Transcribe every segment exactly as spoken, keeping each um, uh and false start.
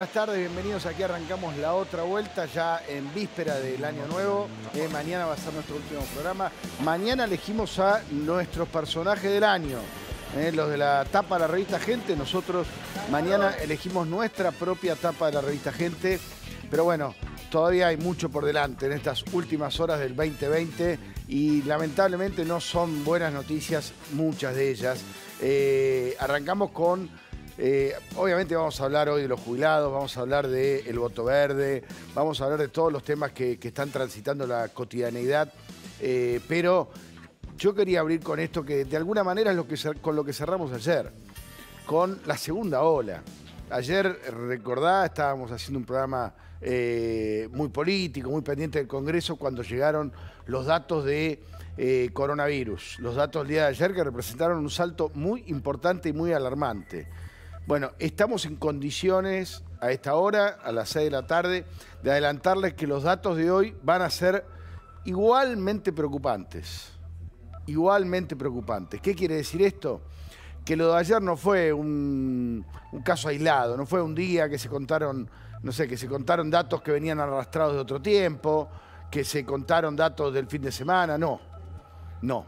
Buenas tardes, bienvenidos. Aquí arrancamos la otra vuelta ya en víspera del Año Nuevo. Eh, mañana va a ser nuestro último programa. Mañana elegimos a nuestros personajes del año. Eh, los de la tapa de la revista Gente. Nosotros mañana elegimos nuestra propia tapa de la revista Gente. Pero bueno, todavía hay mucho por delante en estas últimas horas del veinte veinte. Y lamentablemente no son buenas noticias muchas de ellas. Eh, arrancamos con... Eh, obviamente vamos a hablar hoy de los jubilados, vamos a hablar del voto verde, vamos a hablar de todos los temas que, que están transitando la cotidianeidad, eh, pero yo quería abrir con esto que de alguna manera es lo que, con lo que cerramos ayer, con la segunda ola. Ayer, recordá, estábamos haciendo un programa eh, muy político, muy pendiente del Congreso, cuando llegaron los datos de eh, coronavirus, los datos del día de ayer que representaron un salto muy importante y muy alarmante. Bueno, estamos en condiciones a esta hora, a las seis de la tarde, de adelantarles que los datos de hoy van a ser igualmente preocupantes. Igualmente preocupantes. ¿Qué quiere decir esto? Que lo de ayer no fue un, un caso aislado, no fue un día que se contaron, no sé, que se contaron datos que venían arrastrados de otro tiempo, que se contaron datos del fin de semana, no. No.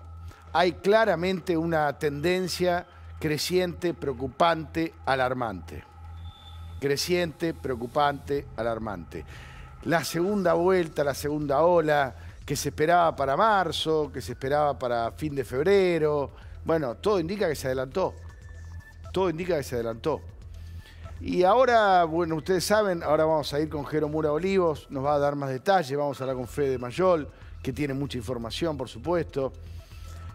Hay claramente una tendencia creciente, preocupante, alarmante. Creciente, preocupante, alarmante. La segunda vuelta, la segunda ola, que se esperaba para marzo, que se esperaba para fin de febrero. Bueno, todo indica que se adelantó. Todo indica que se adelantó. Y ahora, bueno, ustedes saben, ahora vamos a ir con Jero Mura Olivos, nos va a dar más detalles, vamos a hablar con Fede Mayol, que tiene mucha información, por supuesto.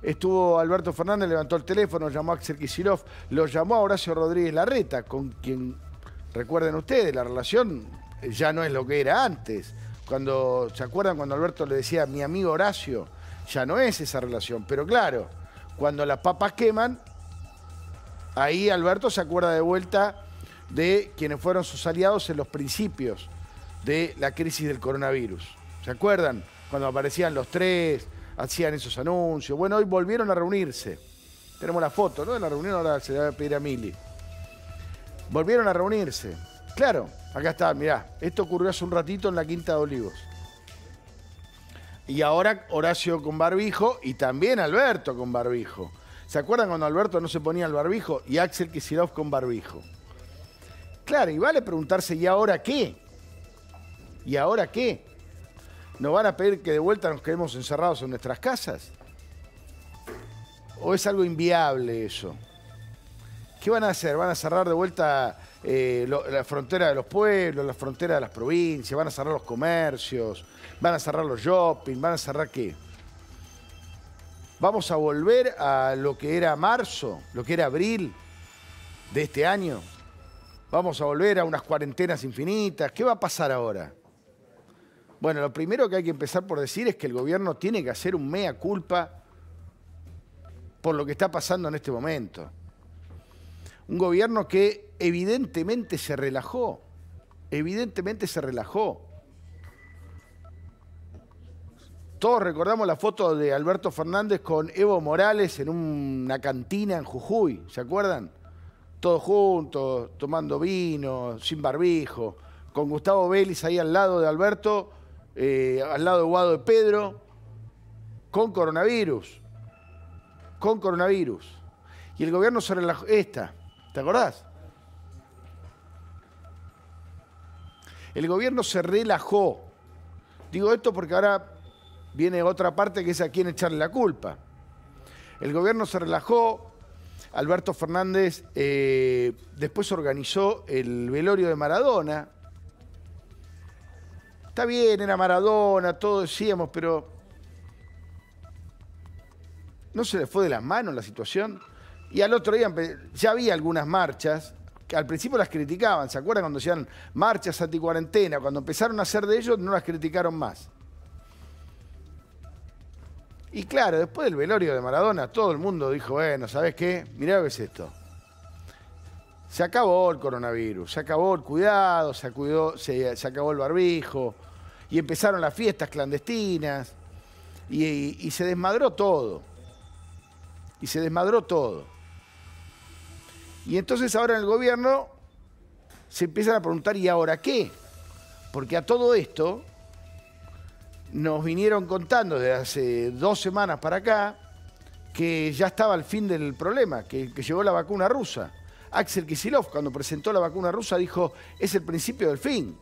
Estuvo Alberto Fernández, levantó el teléfono, llamó a Axel Kicillof, lo llamó a Horacio Rodríguez Larreta, con quien, recuerden ustedes, la relación ya no es lo que era antes. Cuando, ¿se acuerdan cuando Alberto le decía mi amigo Horacio? Ya no es esa relación, pero claro, cuando las papas queman, ahí Alberto se acuerda de vuelta de quienes fueron sus aliados en los principios de la crisis del coronavirus. ¿Se acuerdan? Cuando aparecían los tres... hacían esos anuncios. Bueno, hoy volvieron a reunirse. Tenemos la foto, ¿no? De la reunión, ahora se la voy a pedir a Mili. Volvieron a reunirse. Claro, acá está, mirá. Esto ocurrió hace un ratito en la Quinta de Olivos. Y ahora Horacio con barbijo y también Alberto con barbijo. ¿Se acuerdan cuando Alberto no se ponía el barbijo? Y Axel Kicillof con barbijo. Claro, y vale preguntarse, ¿y ahora qué? ¿Y ahora qué? ¿Nos van a pedir que de vuelta nos quedemos encerrados en nuestras casas? ¿O es algo inviable eso? ¿Qué van a hacer? ¿Van a cerrar de vuelta eh, lo, la frontera de los pueblos, la frontera de las provincias? ¿Van a cerrar los comercios? ¿Van a cerrar los shopping? ¿Van a cerrar qué? ¿Vamos a volver a lo que era marzo, lo que era abril de este año? ¿Vamos a volver a unas cuarentenas infinitas? ¿Qué va a pasar ahora? Bueno, lo primero que hay que empezar por decir es que el gobierno tiene que hacer un mea culpa por lo que está pasando en este momento. Un gobierno que evidentemente se relajó, evidentemente se relajó. Todos recordamos la foto de Alberto Fernández con Evo Morales en una cantina en Jujuy, ¿se acuerdan? Todos juntos, tomando vino, sin barbijo, con Gustavo Béliz ahí al lado de Alberto... Eh, al lado de Wado de Pedro, con coronavirus, con coronavirus. Y el gobierno se relajó, esta, ¿te acordás? El gobierno se relajó. Digo esto porque ahora viene otra parte que es a quién echarle la culpa. El gobierno se relajó, Alberto Fernández eh, después organizó el velorio de Maradona. Está bien, era Maradona, todos decíamos, pero ¿no se le fue de las manos la situación? Y al otro día ya había algunas marchas, que al principio las criticaban, ¿se acuerdan cuando decían marchas anticuarentena? Cuando empezaron a hacer de ellos no las criticaron más. Y claro, después del velorio de Maradona todo el mundo dijo, bueno, ¿sabés qué? Mirá lo que es esto. Se acabó el coronavirus, se acabó el cuidado, se, cuidó, se, se acabó el barbijo, y empezaron las fiestas clandestinas, y, y, y se desmadró todo. Y se desmadró todo. Y entonces ahora en el gobierno se empiezan a preguntar, ¿y ahora qué? Porque a todo esto nos vinieron contando desde hace dos semanas para acá que ya estaba el fin del problema, que, que llegó la vacuna rusa. Axel Kicillof, cuando presentó la vacuna rusa, dijo, es el principio del fin.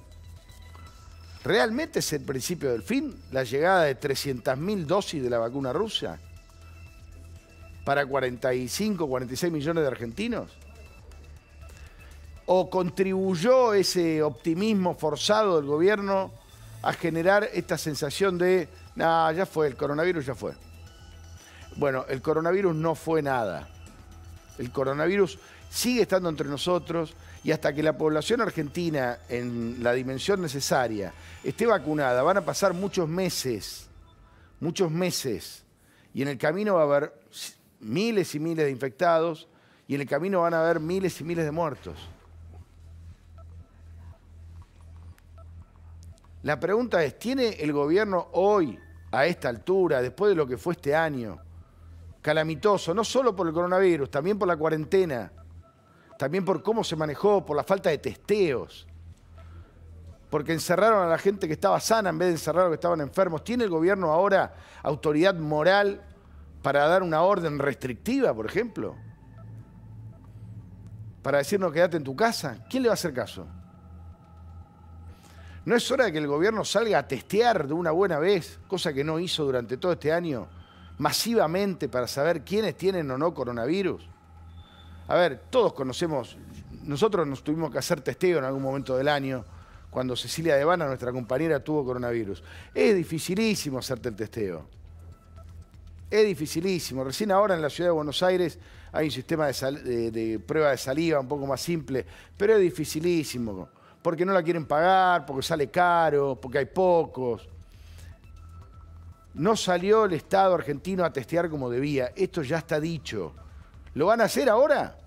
¿Realmente es el principio del fin la llegada de trescientas mil dosis de la vacuna rusa para cuarenta y cinco, cuarenta y seis millones de argentinos? ¿O contribuyó ese optimismo forzado del gobierno a generar esta sensación de, nah, ya fue, el coronavirus ya fue? Bueno, el coronavirus no fue nada. El coronavirus sigue estando entre nosotros y hasta que la población argentina, en la dimensión necesaria, esté vacunada, van a pasar muchos meses, muchos meses, y en el camino va a haber miles y miles de infectados y en el camino van a haber miles y miles de muertos. La pregunta es, ¿tiene el gobierno hoy, a esta altura, después de lo que fue este año, calamitoso, no solo por el coronavirus, también por la cuarentena, también por cómo se manejó, por la falta de testeos, porque encerraron a la gente que estaba sana en vez de encerrar a los que estaban enfermos? ¿Tiene el gobierno ahora autoridad moral para dar una orden restrictiva, por ejemplo? Para decirnos quédate en tu casa. ¿Quién le va a hacer caso? ¿No es hora de que el gobierno salga a testear de una buena vez, cosa que no hizo durante todo este año, masivamente para saber quiénes tienen o no coronavirus? A ver, todos conocemos, nosotros nos tuvimos que hacer testeo en algún momento del año, cuando Cecilia Devanna, nuestra compañera, tuvo coronavirus. Es dificilísimo hacerte el testeo. Es dificilísimo. Recién ahora en la ciudad de Buenos Aires hay un sistema de, sal, de, de prueba de saliva un poco más simple, pero es dificilísimo, porque no la quieren pagar, porque sale caro, porque hay pocos. No salió el Estado argentino a testear como debía. Esto ya está dicho. ¿Lo van a hacer ahora?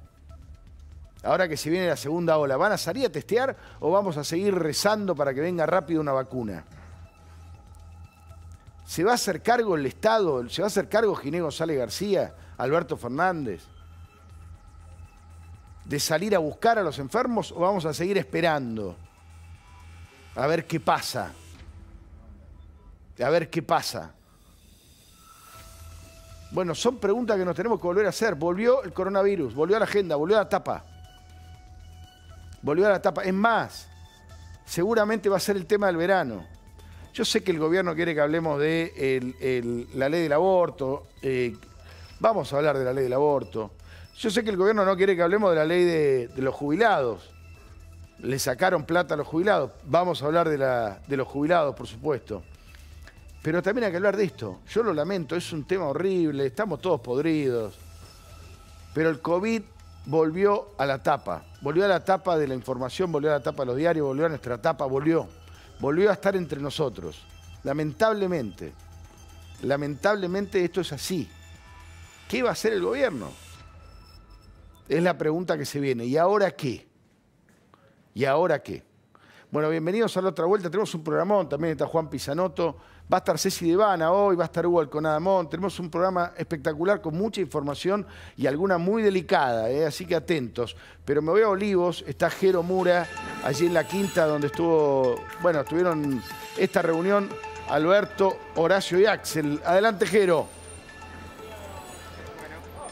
Ahora que se viene la segunda ola, ¿van a salir a testear o vamos a seguir rezando para que venga rápido una vacuna? ¿Se va a hacer cargo el Estado? ¿Se va a hacer cargo Ginés González García, Alberto Fernández, de salir a buscar a los enfermos o vamos a seguir esperando a ver qué pasa? A ver qué pasa. Bueno, son preguntas que nos tenemos que volver a hacer. Volvió el coronavirus, volvió a la agenda, volvió a la tapa. Volvió a la tapa. Es más, seguramente va a ser el tema del verano. Yo sé que el gobierno quiere que hablemos de el, el, la ley del aborto. Eh, vamos a hablar de la ley del aborto. Yo sé que el gobierno no quiere que hablemos de la ley de, de los jubilados. Le sacaron plata a los jubilados. Vamos a hablar de, la, de los jubilados, por supuesto. Pero también hay que hablar de esto. Yo lo lamento, es un tema horrible, estamos todos podridos. Pero el COVID volvió a la tapa. Volvió a la tapa de la información, volvió a la tapa de los diarios, volvió a nuestra tapa, volvió. Volvió a estar entre nosotros. Lamentablemente. Lamentablemente esto es así. ¿Qué va a hacer el gobierno? Es la pregunta que se viene. ¿Y ahora qué? ¿Y ahora qué? Bueno, bienvenidos a la otra vuelta. Tenemos un programón, también está Juan Pizanotto. Va a estar Ceci Devanna hoy, va a estar Hugo Alconada Mon. Tenemos un programa espectacular con mucha información y alguna muy delicada, ¿eh? Así que atentos. Pero me voy a Olivos, está Jero Mura, allí en la Quinta, donde estuvo, bueno, tuvieron esta reunión Alberto, Horacio y Axel. Adelante, Jero.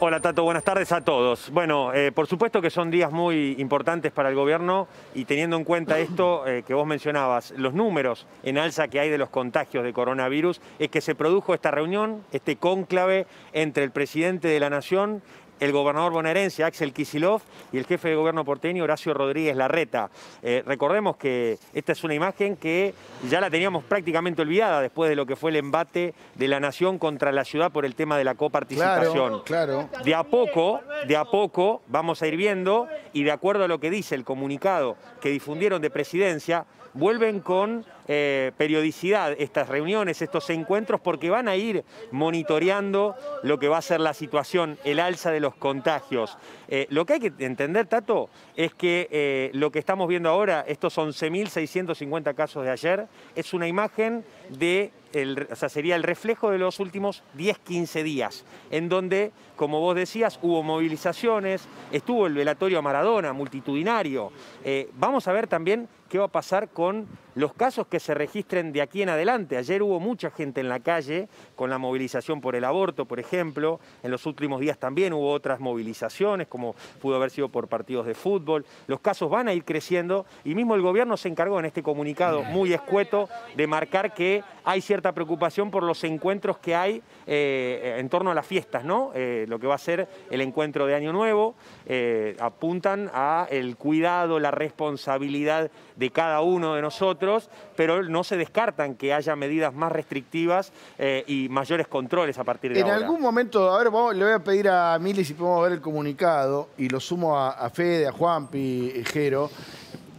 Hola Tato, buenas tardes a todos. Bueno, eh, por supuesto que son días muy importantes para el gobierno y teniendo en cuenta esto eh, que vos mencionabas, los números en alza que hay de los contagios de coronavirus, es que se produjo esta reunión, este cónclave entre el presidente de la Nación, el gobernador bonaerense Axel Kicillof y el jefe de gobierno porteño Horacio Rodríguez Larreta. Eh, recordemos que esta es una imagen que ya la teníamos prácticamente olvidada después de lo que fue el embate de la Nación contra la ciudad por el tema de la coparticipación. Claro, claro. De a poco, de a poco vamos a ir viendo y de acuerdo a lo que dice el comunicado que difundieron de Presidencia, vuelven con eh, periodicidad estas reuniones, estos encuentros, porque van a ir monitoreando lo que va a ser la situación, el alza de los contagios. Eh, lo que hay que entender, Tato, es que eh, lo que estamos viendo ahora, estos once mil seiscientos cincuenta casos de ayer, es una imagen de el, o sea, sería el reflejo de los últimos diez, quince días, en donde, como vos decías, hubo movilizaciones, estuvo el velatorio a Maradona, multitudinario. Eh, vamos a ver también qué va a pasar con los casos que se registren de aquí en adelante. Ayer hubo mucha gente en la calle con la movilización por el aborto, por ejemplo. En los últimos días también hubo otras movilizaciones, como pudo haber sido por partidos de fútbol. Los casos van a ir creciendo y mismo el gobierno se encargó en este comunicado muy escueto de marcar que hay cierta preocupación por los encuentros que hay eh, en torno a las fiestas, ¿no? Eh, lo que va a ser el encuentro de Año Nuevo. Eh, apuntan a el cuidado, la responsabilidad de de cada uno de nosotros, pero no se descartan que haya medidas más restrictivas eh, y mayores controles a partir de en ahora. En algún momento, a ver, vamos, le voy a pedir a Mili si podemos ver el comunicado, y lo sumo a, a Fede, a Juanpi, a Jero.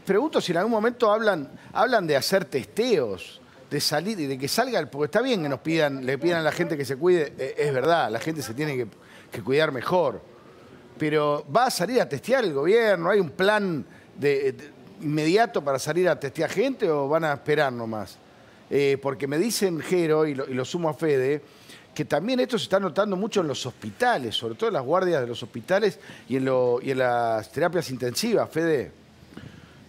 Pregunto si en algún momento hablan, hablan de hacer testeos, de salir, de que salga, porque está bien que nos pidan, le pidan a la gente que se cuide, eh, es verdad, la gente se tiene que, que cuidar mejor, pero va a salir a testear el gobierno, hay un plan de... de inmediato para salir a testear gente o van a esperar nomás? Eh, porque me dicen Jero, y lo, y lo sumo a Fede, que también esto se está notando mucho en los hospitales, sobre todo en las guardias de los hospitales y en, lo, y en las terapias intensivas. Fede.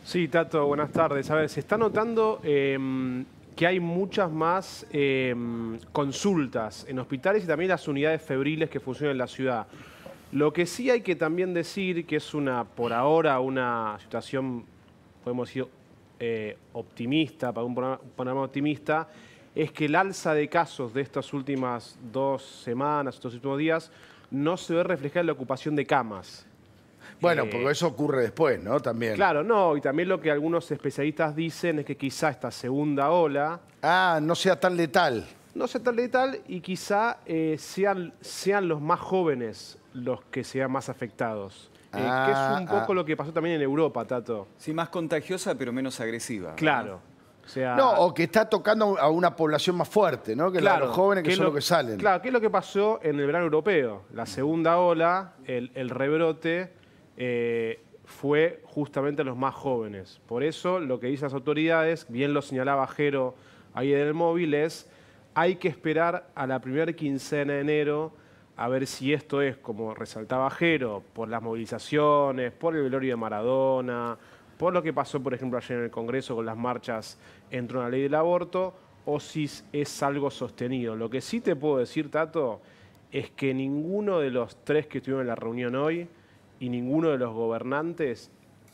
Sí, Tato, buenas tardes. A ver, se está notando eh, que hay muchas más eh, consultas en hospitales y también las unidades febriles que funcionan en la ciudad. Lo que sí hay que también decir que es una, por ahora, una situación... podemos decir, eh, optimista, para un panorama optimista, es que el alza de casos de estas últimas dos semanas, estos últimos días, no se ve reflejada en la ocupación de camas. Bueno, eh, porque eso ocurre después, ¿no? También. Claro, no, y también lo que algunos especialistas dicen es que quizá esta segunda ola... Ah, no sea tan letal. No sea tan letal y quizá eh, sean, sean los más jóvenes los que sean más afectados. Eh, que es un poco ah. lo que pasó también en Europa, Tato. Sí, más contagiosa, pero menos agresiva. Claro. O sea, no, o que está tocando a una población más fuerte, ¿no? Que claro, los jóvenes que, que son lo, los que salen. Claro, ¿qué es lo que pasó en el verano europeo? La segunda ola, el, el rebrote, eh, fue justamente a los más jóvenes. Por eso, lo que dicen las autoridades, bien lo señalaba Jero ahí en el móvil, es hay que esperar a la primera quincena de enero a ver si esto es, como resaltaba Jero, por las movilizaciones, por el velorio de Maradona, por lo que pasó, por ejemplo, ayer en el Congreso con las marchas en torno a la ley del aborto, o si es algo sostenido. Lo que sí te puedo decir, Tato, es que ninguno de los tres que estuvieron en la reunión hoy y ninguno de los gobernantes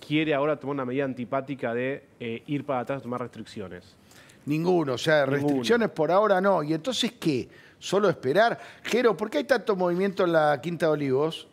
quiere ahora tomar una medida antipática de eh, ir para atrás a tomar restricciones. Ninguno, o sea, Ninguno. restricciones por ahora no. ¿Y entonces qué? ¿Solo esperar? Jero, ¿por qué hay tanto movimiento en la Quinta de Olivos?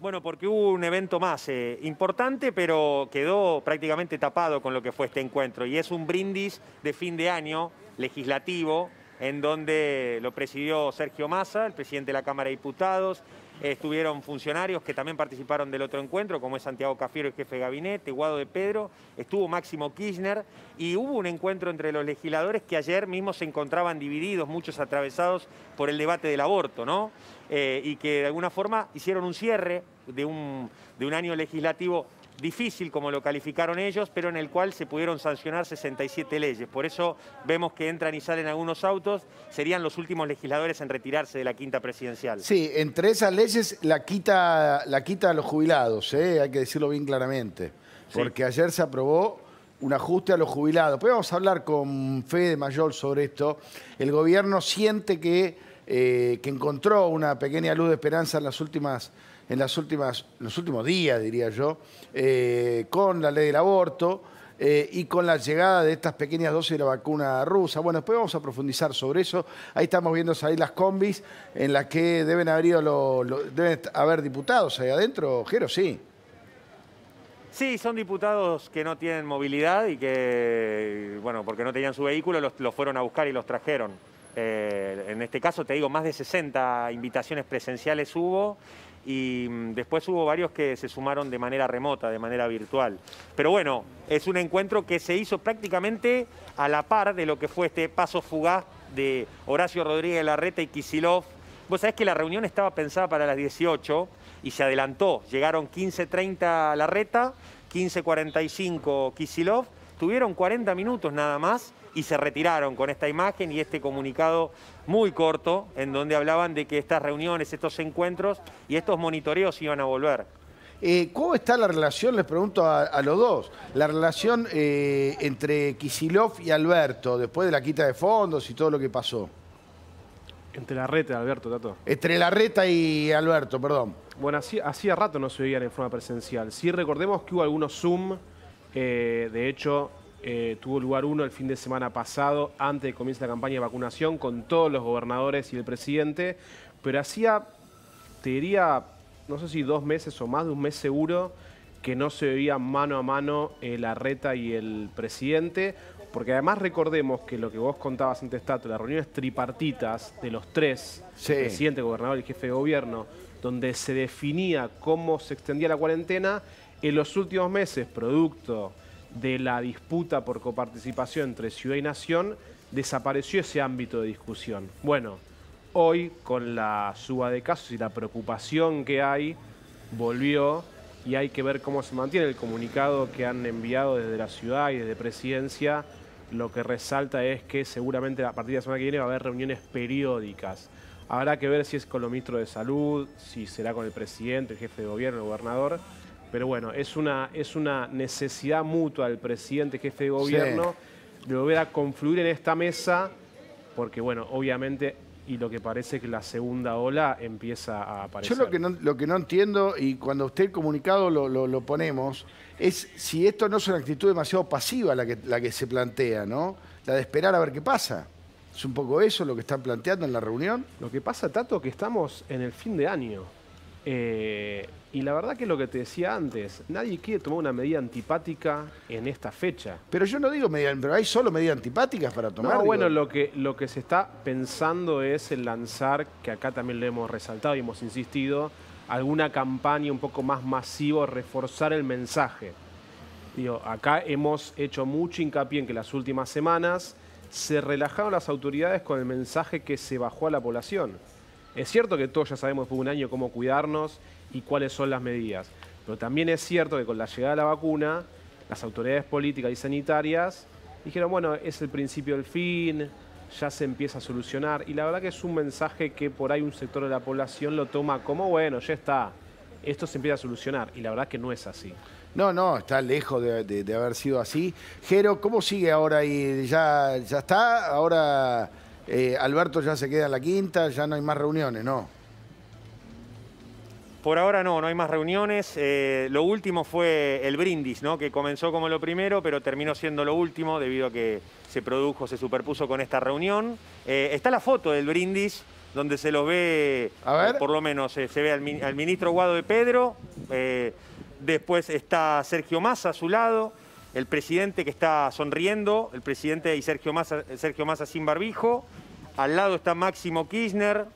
Bueno, porque hubo un evento más eh, importante, pero quedó prácticamente tapado con lo que fue este encuentro. Y es un brindis de fin de año legislativo, en donde lo presidió Sergio Massa, el presidente de la Cámara de Diputados. Estuvieron funcionarios que también participaron del otro encuentro, como es Santiago Cafiero, el jefe de gabinete, Wado de Pedro, estuvo Máximo Kirchner, y hubo un encuentro entre los legisladores que ayer mismo se encontraban divididos, muchos atravesados por el debate del aborto, ¿no? Eh, y que de alguna forma hicieron un cierre de un, de un año legislativo difícil, como lo calificaron ellos, pero en el cual se pudieron sancionar sesenta y siete leyes. Por eso vemos que entran y salen algunos autos. Serían los últimos legisladores en retirarse de la quinta presidencial. Sí, entre esas leyes la quita, la quita a los jubilados, ¿eh? Hay que decirlo bien claramente. Sí. Porque ayer se aprobó un ajuste a los jubilados. Pero vamos a hablar con Fede Mayol sobre esto. El gobierno siente que, eh, que encontró una pequeña luz de esperanza en las últimas... en las últimas, los últimos días, diría yo, eh, con la ley del aborto eh, y con la llegada de estas pequeñas dosis de la vacuna rusa. Bueno, después vamos a profundizar sobre eso. Ahí estamos viendo ahí las combis en las que deben haber, ido lo, lo, deben haber diputados ahí adentro, Jero, sí. Sí, son diputados que no tienen movilidad y que, bueno, porque no tenían su vehículo, los, los fueron a buscar y los trajeron. Eh, en este caso, te digo, más de sesenta invitaciones presenciales hubo. Y después hubo varios que se sumaron de manera remota, de manera virtual. Pero bueno, es un encuentro que se hizo prácticamente a la par de lo que fue este paso fugaz de Horacio Rodríguez Larreta y Kicillof. Vos sabés que la reunión estaba pensada para las dieciocho y se adelantó. Llegaron quince treinta Larreta, quince cuarenta y cinco Kicillof, Estuvieron cuarenta minutos nada más y se retiraron con esta imagen y este comunicado muy corto en donde hablaban de que estas reuniones, estos encuentros y estos monitoreos iban a volver. Eh, ¿Cómo está la relación, les pregunto a, a los dos, la relación eh, entre Kicillof y Alberto después de la quita de fondos y todo lo que pasó? Entre Larreta y Alberto, Tato. Entre Larreta y Alberto, perdón. Bueno, hacía rato no se veían en forma presencial. Sí, recordemos que hubo algunos Zoom. Eh, de hecho, eh, tuvo lugar uno el fin de semana pasado, antes de que comience la campaña de vacunación, con todos los gobernadores y el presidente. Pero hacía, te diría, no sé si dos meses o más de un mes seguro, que no se veían mano a mano eh, Larreta y el presidente. Porque además recordemos que lo que vos contabas antes, Tato, las reuniones tripartitas de los tres, sí, el presidente, el gobernador y el jefe de gobierno, donde se definía cómo se extendía la cuarentena, en los últimos meses, producto de la disputa por coparticipación entre ciudad y nación, desapareció ese ámbito de discusión. Bueno, hoy, con la suba de casos y la preocupación que hay, volvió y hay que ver cómo se mantiene el comunicado que han enviado desde la ciudad y desde Presidencia. Lo que resalta es que seguramente a partir de la semana que viene va a haber reuniones periódicas. Habrá que ver si es con los ministros de Salud, si será con el presidente, el jefe de gobierno, el gobernador. Pero bueno, es una, es una necesidad mutua del presidente, jefe de gobierno, sí, de volver a confluir en esta mesa, porque bueno, obviamente, y lo que parece que la segunda ola empieza a aparecer. Yo lo que no, lo que no entiendo, y cuando usted el comunicado lo, lo, lo ponemos, es si esto no es una actitud demasiado pasiva la que, la que se plantea, ¿no? La de esperar a ver qué pasa. ¿Es un poco eso lo que están planteando en la reunión? Lo que pasa, Tato, que estamos en el fin de año. Eh, y la verdad que lo que te decía antes, nadie quiere tomar una medida antipática en esta fecha. Pero yo no digo medida, pero hay solo medidas antipáticas para tomar. No, bueno, lo que, lo que se está pensando es el lanzar, que acá también lo hemos resaltado y hemos insistido, alguna campaña un poco más masiva, reforzar el mensaje. Digo, acá hemos hecho mucho hincapié en que las últimas semanas se relajaron las autoridades con el mensaje que se bajó a la población. Es cierto que todos ya sabemos por un año cómo cuidarnos y cuáles son las medidas, pero también es cierto que con la llegada de la vacuna, las autoridades políticas y sanitarias dijeron, bueno, es el principio del fin, ya se empieza a solucionar, y la verdad que es un mensaje que por ahí un sector de la población lo toma como, bueno, ya está, esto se empieza a solucionar, y la verdad que no es así. No, no, está lejos de, de, de haber sido así. Jero, ¿cómo sigue ahora ahí? ¿Ya, ya está? Ahora... Eh, Alberto ya se queda en la quinta, ya no hay más reuniones, ¿no? Por ahora no, no hay más reuniones. Eh, lo último fue el brindis, ¿no? Que comenzó como lo primero, pero terminó siendo lo último debido a que se produjo, se superpuso con esta reunión. Eh, está la foto del brindis, donde se los ve, a ver. Eh, por lo menos eh, se ve al, al ministro Wado de Pedro, eh, después está Sergio Massa a su lado, el presidente que está sonriendo, el presidente y Sergio Massa, Sergio Massa sin barbijo. Al lado está Máximo Kirchner,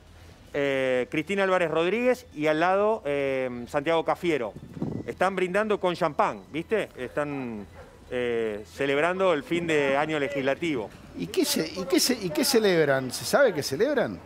eh, Cristina Álvarez Rodríguez y al lado eh, Santiago Cafiero. Están brindando con champán, ¿viste? Están eh, celebrando el fin de año legislativo. ¿Y qué, se, y, qué se, ¿Y qué celebran? ¿Se sabe qué celebran?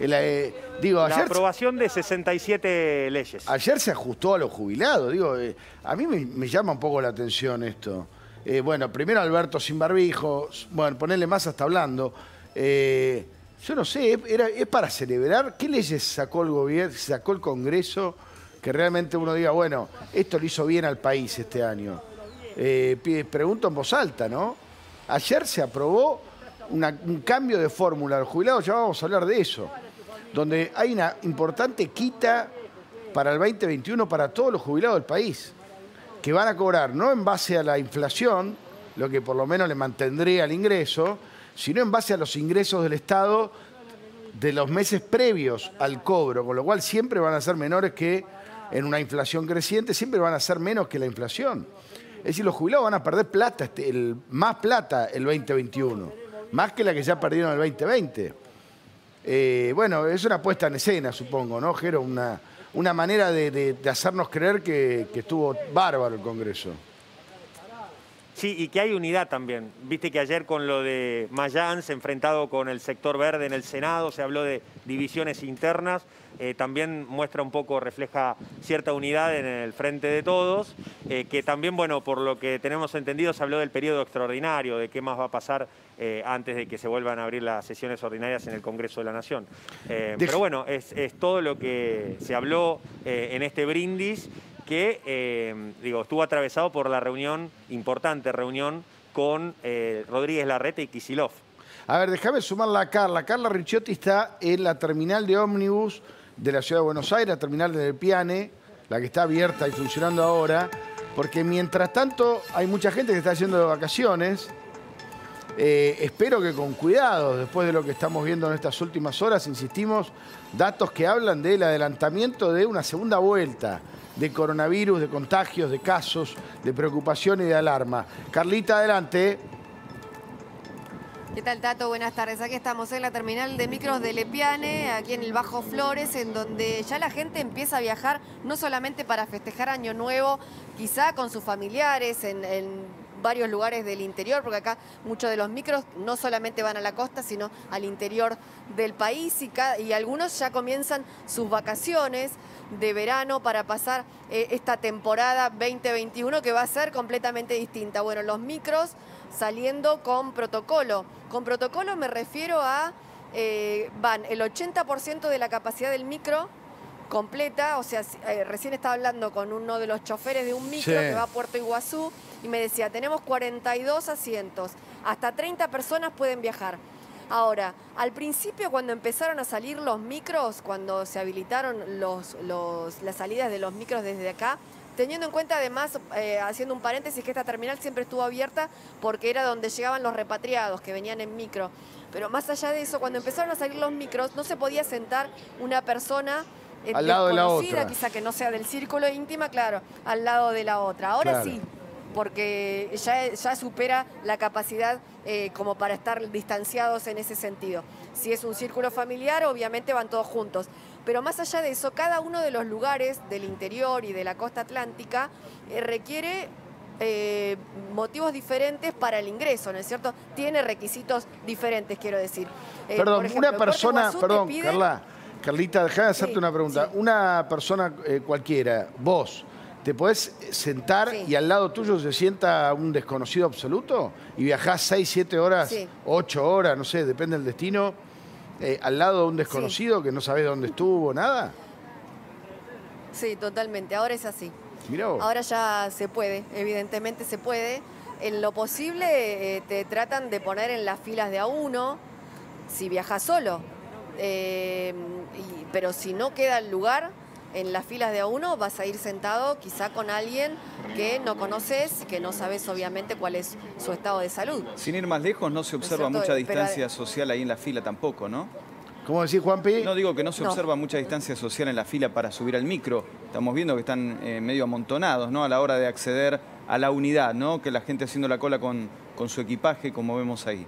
La, eh, digo, ayer, la aprobación de sesenta y siete leyes. Ayer se ajustó a los jubilados. Digo, eh, a mí me, me llama un poco la atención esto. Eh, bueno, primero Alberto sin barbijo. Bueno, ponerle más hasta hablando. Eh, yo no sé, era, es para celebrar. ¿Qué leyes sacó el gobierno, sacó el Congreso? Que realmente uno diga, bueno, esto lo hizo bien al país este año. Eh, pregunto en voz alta, ¿no? Ayer se aprobó una, un cambio de fórmula al jubilado. Ya vamos a hablar de eso. Donde hay una importante quita para el veinte veintiuno para todos los jubilados del país, que van a cobrar no en base a la inflación, lo que por lo menos le mantendría el ingreso, sino en base a los ingresos del Estado de los meses previos al cobro, con lo cual siempre van a ser menores que en una inflación creciente, siempre van a ser menos que la inflación. Es decir, los jubilados van a perder plata, el, más plata el veinte veintiuno, más que la que ya perdieron el veinte veinte. Eh, bueno, es una puesta en escena, supongo, ¿no, Jero? Una, una manera de, de, de hacernos creer que, que estuvo bárbaro el Congreso. Sí, y que hay unidad también. Viste que ayer con lo de Mayans, enfrentado con el sector verde en el Senado, se habló de divisiones internas, eh, también muestra un poco, refleja cierta unidad en el Frente de Todos, eh, que también, bueno, por lo que tenemos entendido, se habló del periodo extraordinario, de qué más va a pasar eh, antes de que se vuelvan a abrir las sesiones ordinarias en el Congreso de la Nación. Eh, pero bueno, es, es todo lo que se habló eh, en este brindis, que eh, digo, estuvo atravesado por la reunión, importante reunión, con eh, Rodríguez Larreta y Kicillof. A ver, déjame sumarla a Carla. Carla Ricciotti está en la terminal de ómnibus de la Ciudad de Buenos Aires, la terminal de Piane, la que está abierta y funcionando ahora, porque mientras tanto hay mucha gente que está haciendo vacaciones. Eh, espero que con cuidado, después de lo que estamos viendo en estas últimas horas, insistimos, datos que hablan del adelantamiento de una segunda vuelta de coronavirus, de contagios, de casos, de preocupación y de alarma. Carlita, adelante. ¿Qué tal, Tato? Buenas tardes. Aquí estamos en la terminal de micros de Lepiane, aquí en el Bajo Flores, en donde ya la gente empieza a viajar, no solamente para festejar Año Nuevo, quizá con sus familiares, en... en... varios lugares del interior, porque acá muchos de los micros no solamente van a la costa, sino al interior del país, y, cada, y algunos ya comienzan sus vacaciones de verano para pasar eh, esta temporada veinte veintiuno, que va a ser completamente distinta. Bueno, los micros saliendo con protocolo. Con protocolo me refiero a, eh, van el ochenta por ciento de la capacidad del micro completa, o sea, eh, recién estaba hablando con uno de los choferes de un micro, sí, que va a Puerto Iguazú, y me decía, tenemos cuarenta y dos asientos, hasta treinta personas pueden viajar. Ahora, al principio cuando empezaron a salir los micros, cuando se habilitaron los, los, las salidas de los micros desde acá, teniendo en cuenta además, eh, haciendo un paréntesis, que esta terminal siempre estuvo abierta porque era donde llegaban los repatriados que venían en micro. Pero más allá de eso, cuando empezaron a salir los micros, no se podía sentar una persona eh, al lado de la otra, quizá que no sea del círculo íntima, claro, al lado de la otra. Ahora claro, sí, porque ya, ya supera la capacidad eh, como para estar distanciados en ese sentido. Si es un círculo familiar, obviamente van todos juntos. Pero más allá de eso, cada uno de los lugares del interior y de la costa atlántica eh, requiere eh, motivos diferentes para el ingreso, ¿no es cierto? Tiene requisitos diferentes, quiero decir. Eh, perdón, por ejemplo, una persona, perdón, piden... Carla, Carlita, dejá de hacerte sí, una pregunta. Sí. Una persona eh, cualquiera, vos, ¿te podés sentar sí, y al lado tuyo se sienta un desconocido absoluto? Y viajás seis, siete horas, sí, ocho horas, no sé, depende del destino, eh, al lado de un desconocido sí, que no sabés dónde estuvo, nada. Sí, totalmente, ahora es así. Mirá vos. Ahora ya se puede, evidentemente se puede. En lo posible eh, te tratan de poner en las filas de a uno si viajas solo. Eh, y, pero si no queda el lugar... en las filas de a uno vas a ir sentado quizá con alguien que no conoces, que no sabes obviamente cuál es su estado de salud. Sin ir más lejos, no se observa no mucha distancia pero... social ahí en la fila tampoco, ¿no? ¿Cómo decís, Juanpi? No, digo que no se no. observa mucha distancia social en la fila para subir al micro. Estamos viendo que están eh, medio amontonados, ¿no? A la hora de acceder a la unidad, ¿no? Que la gente haciendo la cola con, con su equipaje, como vemos ahí.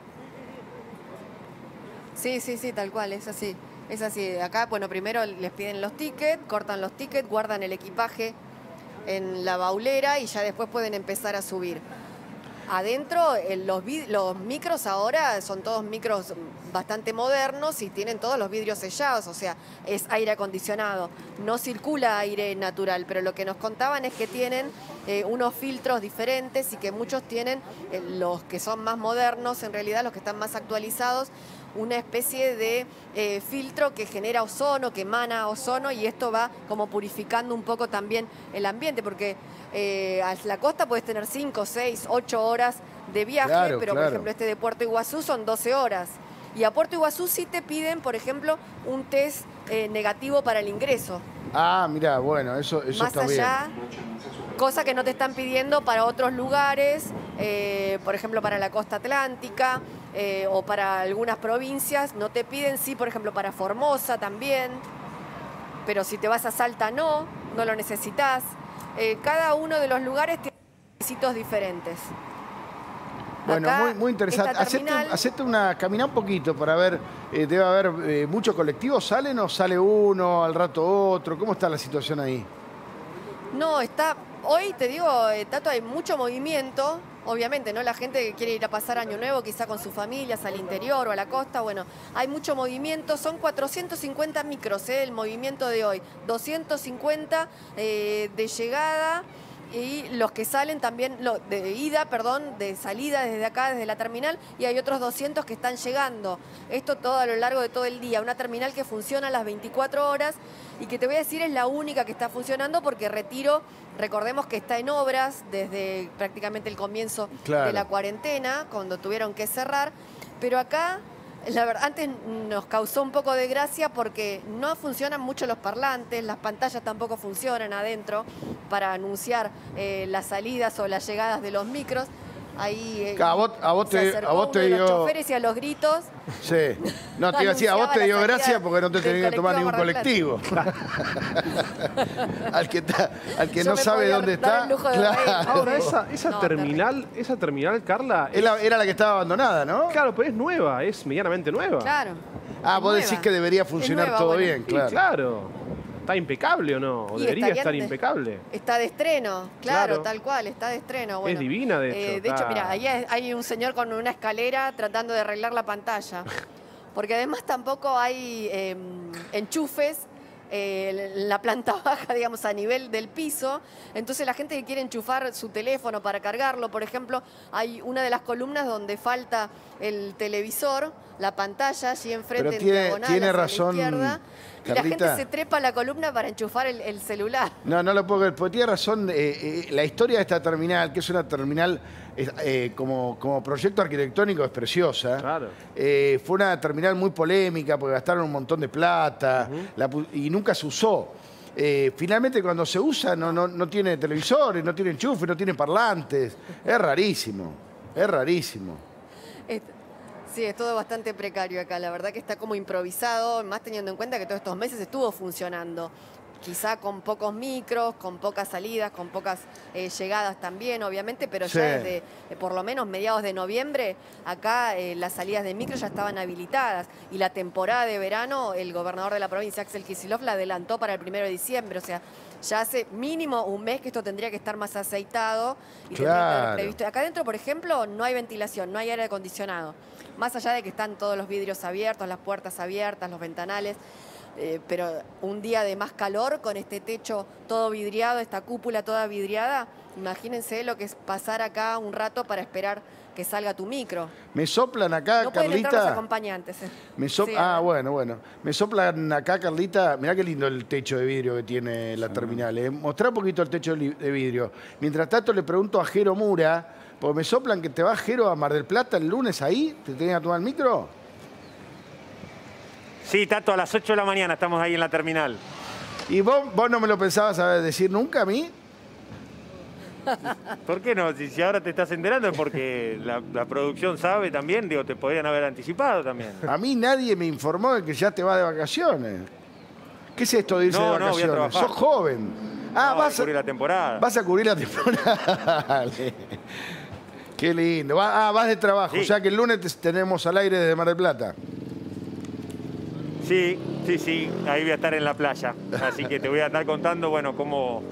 Sí, sí, sí, tal cual, es así. Es así, acá, bueno, primero les piden los tickets, cortan los tickets, guardan el equipaje en la baulera y ya después pueden empezar a subir. Adentro, los, los micros ahora son todos micros bastante modernos y tienen todos los vidrios sellados, o sea, es aire acondicionado. No circula aire natural, pero lo que nos contaban es que tienen eh, unos filtros diferentes y que muchos tienen, eh, los que son más modernos, en realidad los que están más actualizados, una especie de eh, filtro que genera ozono, que emana ozono, y esto va como purificando un poco también el ambiente, porque eh, a la costa puedes tener cinco, seis, ocho horas de viaje, claro, pero claro, por ejemplo este de Puerto Iguazú son doce horas. Y a Puerto Iguazú sí te piden, por ejemplo, un test eh, negativo para el ingreso. Ah, mirá, bueno, eso, eso está bien. Más allá, cosa que no te están pidiendo para otros lugares, eh, por ejemplo para la costa atlántica, Eh, o para algunas provincias no te piden, sí, por ejemplo, para Formosa también, pero si te vas a Salta no, no lo necesitas. Eh, cada uno de los lugares tiene requisitos diferentes. Bueno, acá, muy, muy interesante. Hacete, hacete una, caminá un poquito para ver, eh, debe haber eh, muchos colectivos, ¿salen o sale uno, al rato otro? ¿Cómo está la situación ahí? No, está, hoy te digo, Tato, hay mucho movimiento. obviamente, ¿no? La gente que quiere ir a pasar Año Nuevo, quizá con sus familias, al interior o a la costa, bueno, hay mucho movimiento, son cuatrocientos cincuenta micros, ¿eh? El movimiento de hoy, doscientos cincuenta eh, de llegada y los que salen también, no, de ida, perdón, de salida desde acá, desde la terminal, y hay otros doscientos que están llegando. Esto todo a lo largo de todo el día, una terminal que funciona a las veinticuatro horas y que te voy a decir es la única que está funcionando porque Retiro, recordemos que está en obras desde prácticamente el comienzo claro. de la cuarentena, cuando tuvieron que cerrar, pero acá... La verdad, antes nos causó un poco de gracia porque no funcionan mucho los parlantes, las pantallas tampoco funcionan adentro para anunciar eh, las salidas o las llegadas de los micros. Ahí eh, a vos, a vos se te, a vos te dio... los choferes y a los gritos. Sí. No, te iba a decir, a vos te dio gracia porque no te tenías que tomar ningún colectivo. al que, ta, al que no sabe dónde está. Claro. Ahora, esa, esa, no, terminal, esa terminal, Carla... Es... Era la que estaba abandonada, ¿no? Claro, pero es nueva, es medianamente nueva. Claro. Ah, vos nueva. Decís que debería funcionar nueva, todo bueno. bien, claro. Sí, claro. ¿Está impecable o no? ¿O debería estar impecable? Está de estreno, claro, claro. tal cual, está de estreno. Bueno, es divina, de hecho. Eh, de hecho, mirá, ahí hay un señor con una escalera tratando de arreglar la pantalla. Porque además tampoco hay eh, enchufes eh, en la planta baja, digamos, a nivel del piso. Entonces la gente que quiere enchufar su teléfono para cargarlo, por ejemplo, hay una de las columnas donde falta el televisor, la pantalla, allí enfrente. Pero tiene, en diagonal, tiene razón... la izquierda. Carlita. Y la gente se trepa a la columna para enchufar el, el celular. No, no lo puedo creer. Porque tiene razón, eh, eh, la historia de esta terminal, que es una terminal eh, como, como proyecto arquitectónico es preciosa. Claro. Eh, fue una terminal muy polémica porque gastaron un montón de plata uh-huh. la, y nunca se usó. Eh, finalmente cuando se usa no, no, no tiene televisores, no tiene enchufes, no tiene parlantes. Es rarísimo, es rarísimo. Este... Sí, es todo bastante precario acá, la verdad que está como improvisado, más teniendo en cuenta que todos estos meses estuvo funcionando, quizá con pocos micros, con pocas salidas, con pocas eh, llegadas también, obviamente, pero sí. ya desde eh, por lo menos mediados de noviembre, acá eh, las salidas de micros ya estaban habilitadas y la temporada de verano, el gobernador de la provincia, Axel Kicillof, la adelantó para el primero de diciembre, o sea, ya hace mínimo un mes que esto tendría que estar más aceitado y claro. tendría que estar previsto. Acá adentro, por ejemplo, no hay ventilación, no hay aire acondicionado. Más allá de que están todos los vidrios abiertos, las puertas abiertas, los ventanales, eh, pero un día de más calor con este techo todo vidriado, esta cúpula toda vidriada, imagínense lo que es pasar acá un rato para esperar que salga tu micro. Me soplan acá, no, Carlita. No pueden entrar los acompañantes. Eh. Me so... sí, ah, bueno, bueno. Me soplan acá, Carlita. Mirá qué lindo el techo de vidrio que tiene la sí. terminal. Eh. Mostrá un poquito el techo de vidrio. Mientras tanto le pregunto a Jero Mura, porque me soplan que te vas, Jero, a Mar del Plata el lunes ahí. ¿Te tenés a tomar el micro? Sí, Tato, a las ocho de la mañana estamos ahí en la terminal. ¿Y vos, vos no me lo pensabas decir nunca a mí? ¿Por qué no? Si, si ahora te estás enterando es porque la, la producción sabe también, digo, te podrían haber anticipado también. A mí nadie me informó de que ya te vas de vacaciones. ¿Qué es esto de irse no, de vacaciones? No, sos joven. Ah, no, vas a cubrir la temporada. Vas a cubrir la temporada. Qué lindo. Ah, vas de trabajo, sí. O sea que el lunes tenemos al aire desde Mar del Plata. Sí, sí, sí. Ahí voy a estar en la playa. Así que te voy a estar contando, bueno, cómo...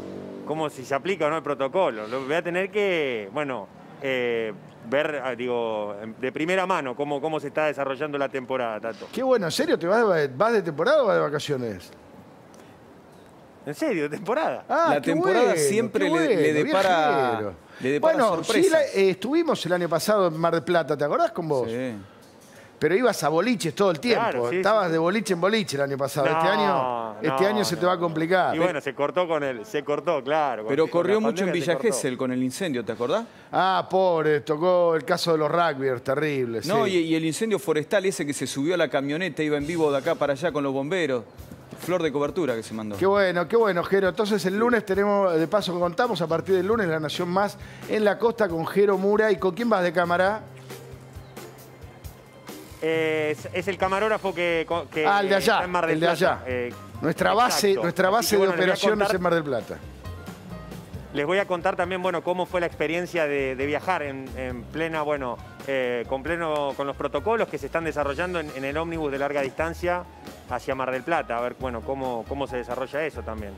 como si se aplica o no el protocolo. Lo voy a tener que, bueno, eh, ver, digo, de primera mano cómo, cómo se está desarrollando la temporada, Tato. Qué bueno, ¿en serio? ¿Te vas de, vas de temporada o vas de vacaciones? ¿En serio? ¿Temporada? Ah, la temporada bueno, siempre bueno, le, le depara, le depara bueno, sorpresas. Sí, la, eh, estuvimos el año pasado en Mar del Plata, ¿te acordás con vos? Sí. Pero ibas a boliches todo el tiempo. Claro, sí, estabas sí. de boliche en boliche el año pasado. No, este año, este no, año se no. te va a complicar. Y bueno, se cortó con el... Se cortó, claro. Pero corrió mucho en Villa Gesell con el incendio, ¿te acordás? Ah, pobre, tocó el caso de los rugbyers, terrible. No, sí. y, y el incendio forestal ese que se subió a la camioneta, iba en vivo de acá para allá con los bomberos. Flor de cobertura que se mandó. Qué bueno, qué bueno, Jero. Entonces el lunes tenemos, de paso contamos, a partir del lunes, La Nación Más en la costa con Jero Mura. ¿Y con quién vas de cámara? Eh, es, es el camarógrafo que, que ah, el de allá, está en Mar del el de Plata. Allá. Eh, nuestra base, nuestra base que, bueno, de operaciones contar, en Mar del Plata. Les voy a contar también, bueno, cómo fue la experiencia de, de viajar en, en plena, bueno, eh, con pleno, con los protocolos que se están desarrollando en, en el ómnibus de larga distancia hacia Mar del Plata. A ver, bueno, cómo, cómo se desarrolla eso también.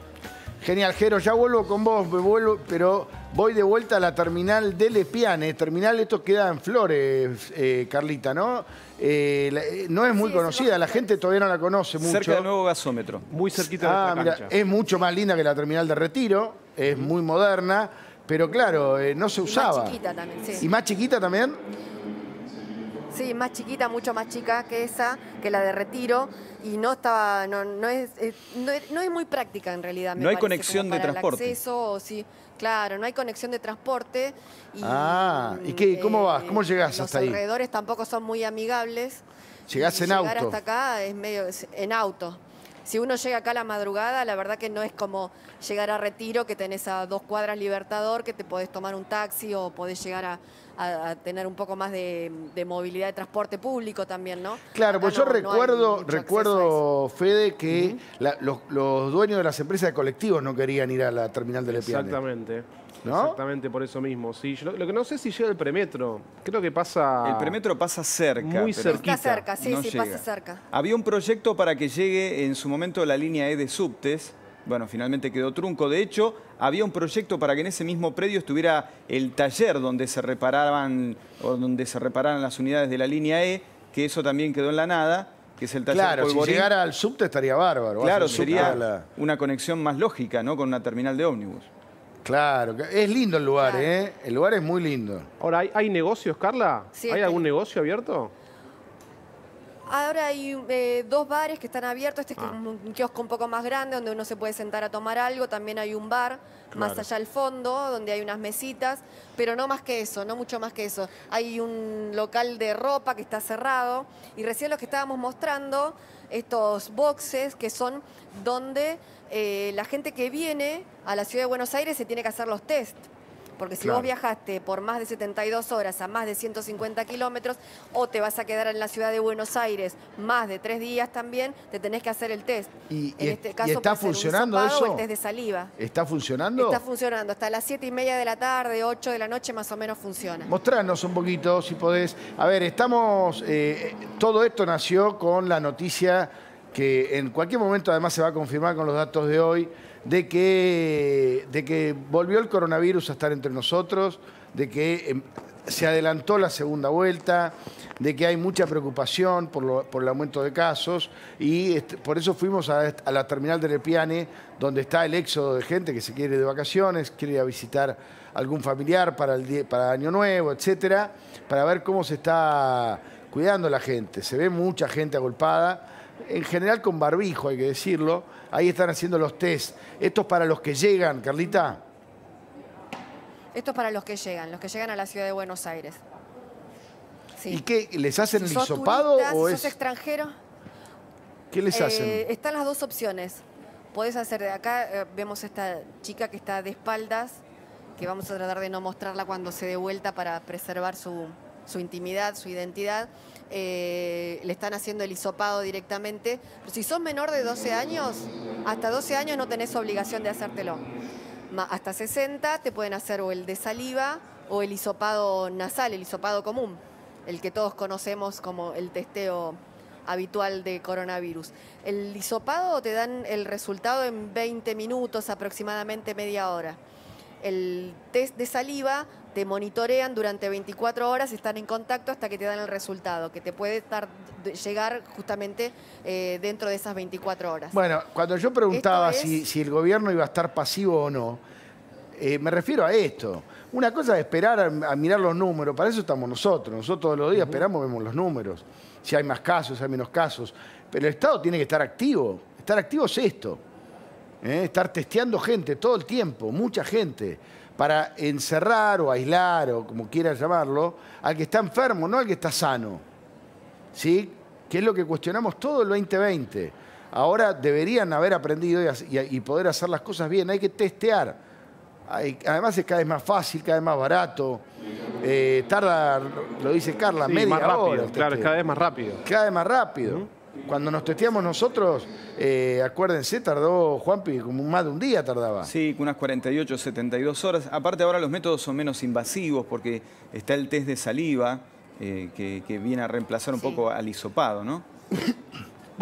Genial, Jero, ya vuelvo con vos, me vuelvo, pero voy de vuelta a la terminal de Lepiane. Terminal, esto queda en Flores, eh, Carlita, ¿no? Eh, la, no es muy sí, conocida, la gente todavía no la conoce mucho. Cerca del nuevo gasómetro, muy cerquita de ah, la cancha. Mirá, es mucho más linda que la terminal de Retiro, es muy moderna, pero claro, eh, no se usaba. Y más chiquita también, sí. ¿Y más chiquita también? Sí, más chiquita, mucho más chica que esa, que la de Retiro, y no estaba, no, no es, es, no es, no es muy práctica en realidad. Me no hay parece, conexión de transporte. El acceso, o sí, claro, no hay conexión de transporte. Y, ah, ¿y qué? ¿Cómo eh, vas? ¿Cómo llegás hasta ahí? Los alrededores tampoco son muy amigables. Llegás en auto. Llegar hasta acá es medio es, en auto. Si uno llega acá a la madrugada, la verdad que no es como llegar a Retiro, que tenés a dos cuadras Libertador, que te podés tomar un taxi o podés llegar a, a, a tener un poco más de, de movilidad de transporte público también, ¿no? Claro, acá pues yo no, recuerdo, no recuerdo Fede, que uh-huh. la, los, los dueños de las empresas de colectivos no querían ir a la terminal de Lepiane. Exactamente. ¿No? Exactamente, por eso mismo. Sí, yo, lo que no sé si llega el premetro. Creo que pasa... El premetro pasa cerca. Muy cerquita. Está cerca, sí, no sí, llega. Pasa cerca. Había un proyecto para que llegue en su momento la línea E de subtes. Bueno, finalmente quedó trunco. De hecho, había un proyecto para que en ese mismo predio estuviera el taller donde se reparaban o donde se repararan las unidades de la línea E, que eso también quedó en la nada. Que es el taller claro, Polvorín. Si llegara al subte estaría bárbaro. Claro, sería la... una conexión más lógica, ¿no? Con una terminal de ómnibus. Claro, es lindo el lugar, claro. ¿eh? El lugar es muy lindo. Ahora, ¿hay, hay negocios, Carla? Sí, ¿hay algún negocio abierto? Ahora hay eh, dos bares que están abiertos. Este ah. es un kiosco un poco más grande donde uno se puede sentar a tomar algo. También hay un bar claro. más allá al fondo donde hay unas mesitas. Pero no más que eso, no mucho más que eso. Hay un local de ropa que está cerrado. Y recién lo que estábamos mostrando, estos boxes que son donde... Eh, la gente que viene a la Ciudad de Buenos Aires se tiene que hacer los test. Porque si claro. vos viajaste por más de setenta y dos horas a más de ciento cincuenta kilómetros o te vas a quedar en la Ciudad de Buenos Aires más de tres días también, te tenés que hacer el test. ¿Y, en este y, caso, ¿y está funcionando un eso? El test de saliva. ¿Está funcionando? Está funcionando. Hasta las siete y media de la tarde, ocho de la noche más o menos funciona. Mostranos un poquito si podés. A ver, estamos... Eh, todo esto nació con la noticia... que en cualquier momento además se va a confirmar con los datos de hoy, de que, de que volvió el coronavirus a estar entre nosotros, de que se adelantó la segunda vuelta, de que hay mucha preocupación por, lo, por el aumento de casos y este, por eso fuimos a, a la terminal de Lepiane, donde está el éxodo de gente que se quiere ir de vacaciones, quiere ir a visitar algún familiar para, el, para Año Nuevo, etcétera, para ver cómo se está cuidando la gente. Se ve mucha gente agolpada, en general con barbijo, hay que decirlo. Ahí están haciendo los test. ¿Esto es para los que llegan, Carlita? Esto es para los que llegan, los que llegan a la Ciudad de Buenos Aires. Sí. ¿Y qué? ¿Les hacen si el hisopado turista, o si es...? ¿Sos extranjero? ¿Qué les eh, hacen? Están las dos opciones. Podés hacer de acá, vemos esta chica que está de espaldas, que vamos a tratar de no mostrarla cuando se dé vuelta para preservar su... su intimidad, su identidad, eh, le están haciendo el hisopado directamente. Pero si sos menor de doce años, hasta doce años no tenés obligación de hacértelo. Hasta sesenta te pueden hacer o el de saliva o el hisopado nasal, el hisopado común, el que todos conocemos como el testeo habitual de coronavirus. El hisopado te dan el resultado en veinte minutos, aproximadamente media hora. El test de saliva te monitorean durante veinticuatro horas, están en contacto hasta que te dan el resultado, que te puede estar, llegar justamente eh, dentro de esas veinticuatro horas. Bueno, cuando yo preguntaba es... si, si el gobierno iba a estar pasivo o no, eh, me refiero a esto. Una cosa es esperar a, a mirar los números, para eso estamos nosotros. Nosotros todos los días uh-huh. esperamos, vemos los números. Si hay más casos, si hay menos casos. Pero el Estado tiene que estar activo. Estar activo es esto. ¿Eh? Estar testeando gente todo el tiempo, mucha gente, para encerrar o aislar, o como quieras llamarlo, al que está enfermo, no al que está sano. ¿Sí? Que es lo que cuestionamos todo el veinte veinte. Ahora deberían haber aprendido y, y, y poder hacer las cosas bien. Hay que testear. Hay, además es cada vez más fácil, cada vez más barato. Eh, tarda, lo dice Carla, sí, media más rápido, hora. Claro, cada vez más rápido. Cada vez más rápido. Uh-huh. Cuando nos testeamos nosotros, eh, acuérdense, tardó, Juanpi, como más de un día tardaba. Sí, unas cuarenta y ocho, setenta y dos horas. Aparte ahora los métodos son menos invasivos porque está el test de saliva eh, que, que viene a reemplazar un sí. poco al hisopado, ¿no?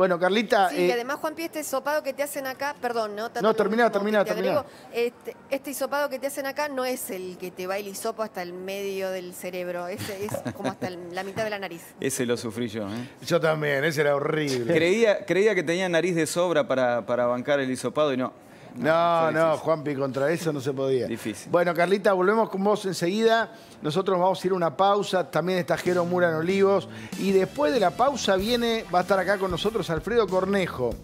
Bueno, Carlita... Sí, eh... y además, Juanpi, este hisopado que te hacen acá... Perdón, ¿no? Tanto no, termina, termina, termina. Este, este hisopado que te hacen acá no es el que te va el hisopo hasta el medio del cerebro. Ese es como hasta el, la mitad de la nariz. Ese lo sufrí yo, ¿eh? Yo también, ese era horrible. Creía, creía que tenía nariz de sobra para, para bancar el hisopado y no. No, no, no, Juanpi, contra eso no se podía. Difícil. Bueno, Carlita, volvemos con vos enseguida. Nosotros vamos a ir a una pausa. También está Jero Mura en Olivos. Y después de la pausa viene, va a estar acá con nosotros Alfredo Cornejo,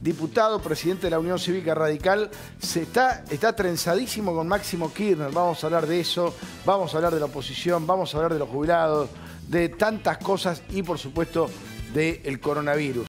diputado, presidente de la Unión Cívica Radical. Se está, está trenzadísimo con Máximo Kirchner. Vamos a hablar de eso. Vamos a hablar de la oposición. Vamos a hablar de los jubilados. De tantas cosas y, por supuesto, del coronavirus.